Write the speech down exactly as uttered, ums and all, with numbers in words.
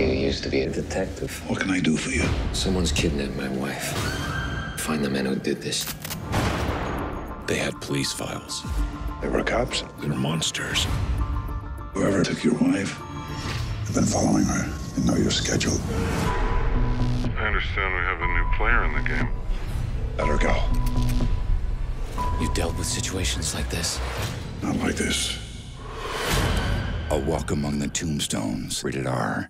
You used to be a detective. What can I do for you? Someone's kidnapped my wife. Find the men who did this. They had police files. They were cops? They were monsters. Whoever took your wife, I've been following her. I know your schedule. I understand we have a new player in the game. Let her go. You've dealt with situations like this? Not like this. A Walk Among the Tombstones. Rated R.